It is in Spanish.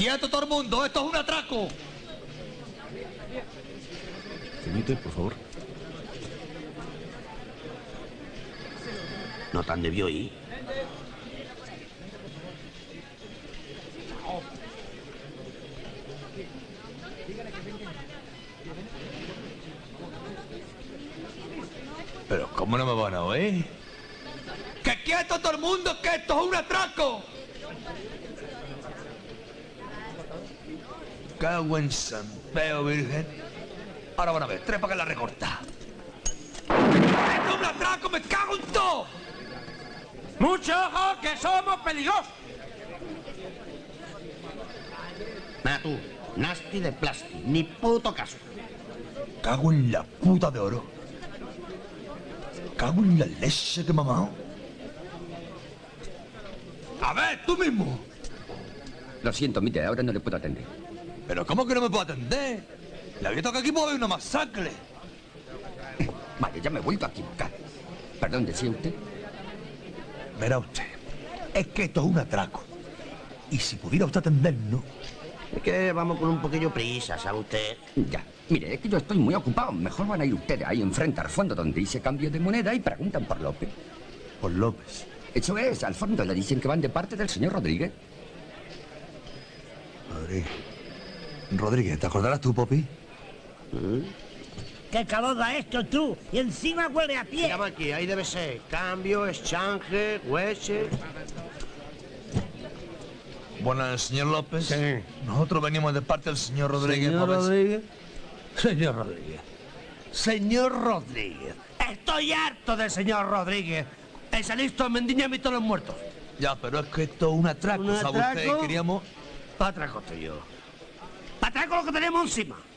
Quieto todo el mundo, esto es un atraco. Permite, por favor. No tan debió ir. Pero ¿cómo no me van a oír? ¡Que quieto todo el mundo, que esto es un atraco! Cago en San Peo, virgen. Ahora van a ver, trepa que la recorta. ¡Esto es un atraco, me cago en todo! ¡Mucho ojo, que somos peligrosos! Natu, nasty de plasti, ni puto caso. Cago en la puta de oro. Cago en la leche que mamao. A ver, tú mismo. Lo siento, Mite, ahora no le puedo atender. ¿Pero cómo que no me puedo atender? Le había tocado que aquí puede haber una masacre. Vale, ya me vuelvo a equivocar. Perdón, ¿decía usted? Verá usted, es que esto es un atraco. Y si pudiera usted atendernos... Es que vamos con un poquillo prisa, ¿sabe usted? Ya, mire, es que yo estoy muy ocupado. Mejor van a ir ustedes ahí enfrente al fondo donde hice cambio de moneda y preguntan por López. ¿Por López? Eso es, al fondo le dicen que van de parte del señor Rodríguez. Rodríguez, ¿te acordarás tú, Popi? ¿Qué cabrón da esto, tú? Y encima huele a pie. Llama aquí, ahí debe ser. Cambio, exchange, hueche... Buenas, señor López. Sí. Nosotros venimos de parte del señor Rodríguez. ¿Señor Rodríguez? Señor Rodríguez. Señor Rodríguez. Estoy harto del señor Rodríguez. Ese listo mendiña y todos los muertos. Ya, pero es que esto es un atraco, ¿sabe usted? Queríamos... Patraco estoy yo. Patraco lo que tenemos encima.